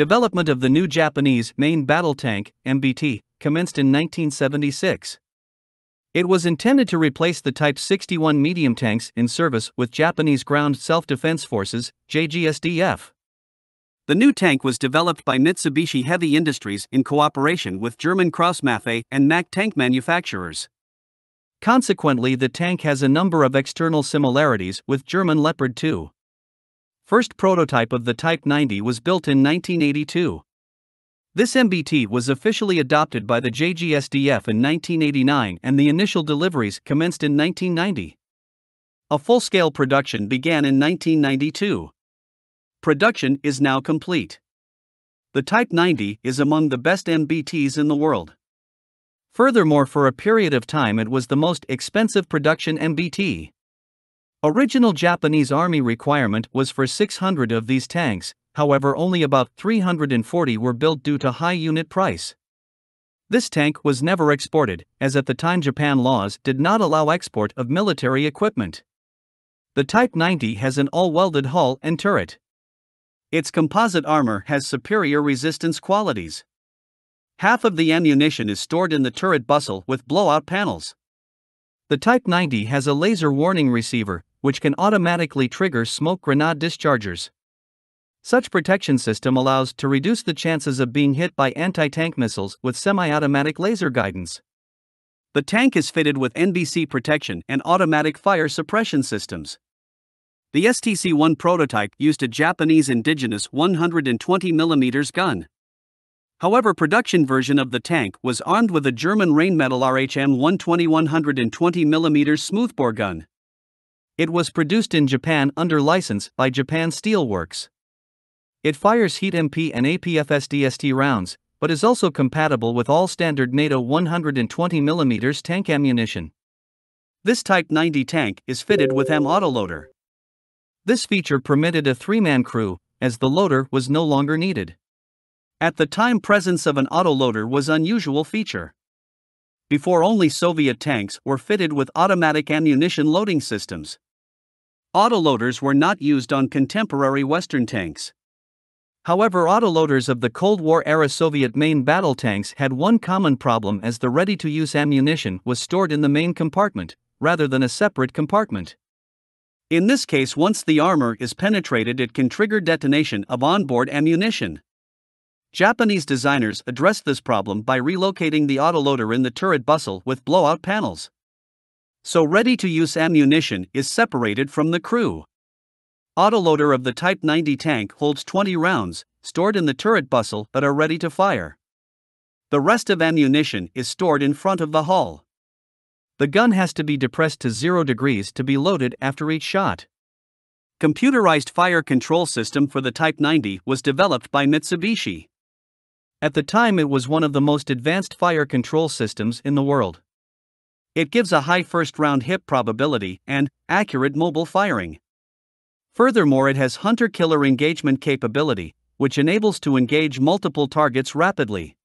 Development of the new Japanese main battle tank, MBT, commenced in 1976. It was intended to replace the Type 61 medium tanks in service with Japanese Ground Self-Defense Forces, JGSDF. The new tank was developed by Mitsubishi Heavy Industries in cooperation with German Krauss-Maffei and MaK tank manufacturers. Consequently, the tank has a number of external similarities with German Leopard 2. First prototype of the Type 90 was built in 1982. This MBT was officially adopted by the JGSDF in 1989 and the initial deliveries commenced in 1990. A full-scale production began in 1992. Production is now complete. The Type 90 is among the best MBTs in the world. Furthermore, for a period of time it was the most expensive production MBT. Original Japanese Army requirement was for 600 of these tanks, however only about 340 were built due to high unit price. This tank was never exported, as at the time Japan laws did not allow export of military equipment. The Type 90 has an all-welded hull and turret. Its composite armor has superior resistance qualities. Half of the ammunition is stored in the turret bustle with blowout panels. The Type 90 has a laser warning receiver, which can automatically trigger smoke grenade dischargers. Such protection system allows to reduce the chances of being hit by anti-tank missiles with semi-automatic laser guidance. The tank is fitted with NBC protection and automatic fire suppression systems. The STC-1 prototype used a Japanese indigenous 120mm gun. However, production version of the tank was armed with a German Rheinmetall RHM-120 120mm smoothbore gun. It was produced in Japan under license by Japan Steel Works. It fires HEAT-MP and APFSDS-T rounds, but is also compatible with all standard NATO 120mm tank ammunition. This Type 90 tank is fitted with M autoloader. This feature permitted a three-man crew, as the loader was no longer needed. At the time, presence of an autoloader was an unusual feature. Before, only Soviet tanks were fitted with automatic ammunition loading systems. Autoloaders were not used on contemporary Western tanks. However, autoloaders of the Cold War-era Soviet main battle tanks had one common problem, as the ready-to-use ammunition was stored in the main compartment, rather than a separate compartment. In this case, once the armor is penetrated, it can trigger detonation of onboard ammunition. Japanese designers addressed this problem by relocating the autoloader in the turret bustle with blowout panels. So ready-to-use ammunition is separated from the crew. Autoloader of the Type 90 tank holds 20 rounds, stored in the turret bustle that are ready to fire. The rest of ammunition is stored in front of the hull. The gun has to be depressed to 0 degrees to be loaded after each shot. Computerized fire control system for the Type 90 was developed by Mitsubishi. At the time, it was one of the most advanced fire control systems in the world. It gives a high first-round hit probability and accurate mobile firing. Furthermore, it has hunter-killer engagement capability, which enables to engage multiple targets rapidly.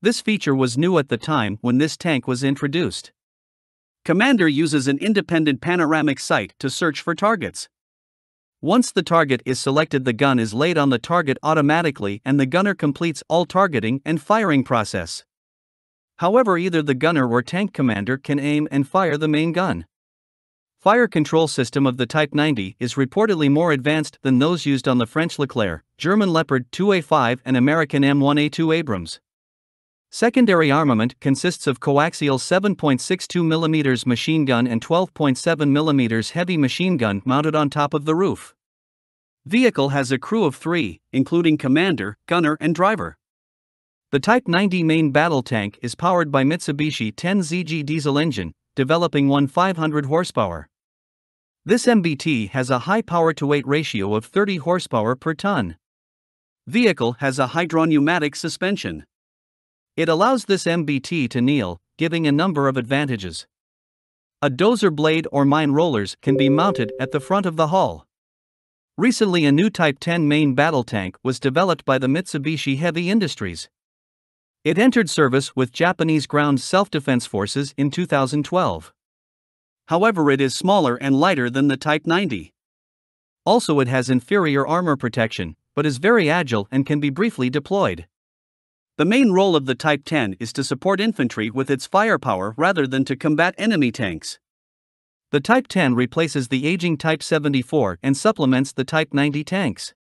This feature was new at the time when this tank was introduced. Commander uses an independent panoramic sight to search for targets. Once the target is selected, the gun is laid on the target automatically and the gunner completes all targeting and firing process. However, either the gunner or tank commander can aim and fire the main gun. Fire control system of the Type 90 is reportedly more advanced than those used on the French Leclerc, German Leopard 2A5 and American M1A2 Abrams. Secondary armament consists of coaxial 7.62mm machine gun and 12.7mm heavy machine gun mounted on top of the roof. Vehicle has a crew of 3, including commander, gunner and driver. The Type 90 main battle tank is powered by Mitsubishi 10ZG diesel engine, developing 1,500 horsepower. This MBT has a high power-to-weight ratio of 30 horsepower per ton. Vehicle has a hydropneumatic suspension. It allows this MBT to kneel, giving a number of advantages. A dozer blade or mine rollers can be mounted at the front of the hull. Recently, a new Type 10 main battle tank was developed by the Mitsubishi Heavy Industries. It entered service with Japanese Ground Self-Defense Forces in 2012. However, it is smaller and lighter than the Type 90. Also, it has inferior armor protection, but is very agile and can be briefly deployed. The main role of the Type 10 is to support infantry with its firepower rather than to combat enemy tanks. The Type 10 replaces the aging Type 74 and supplements the Type 90 tanks.